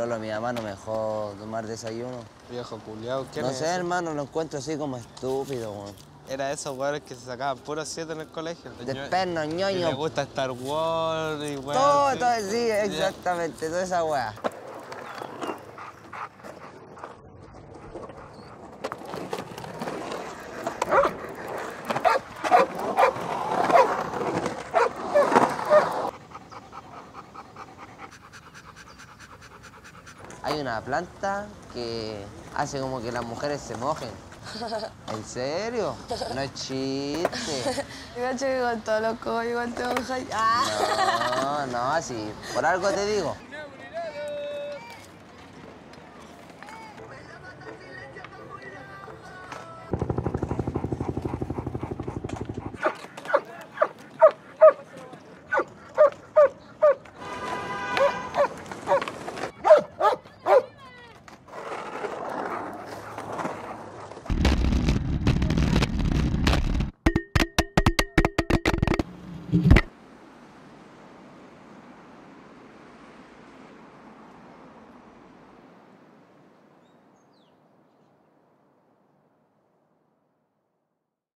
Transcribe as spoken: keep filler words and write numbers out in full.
A mi mamá no me dejó tomar desayuno. Viejo culiao, ¿qué No sé, es hermano, lo encuentro así como estúpido, weón. Era esos weones que se sacaban puros siete en el colegio. De pernos, ñoño. Y le gusta Star Wars y weón. Todo, todo, sí, exactamente, toda esa weá. Hay una planta que hace como que las mujeres se mojen. ¿En serio? No es chiste. Yo que con todos los códigos te mojas. No, no, así. Por algo te digo. Thank you.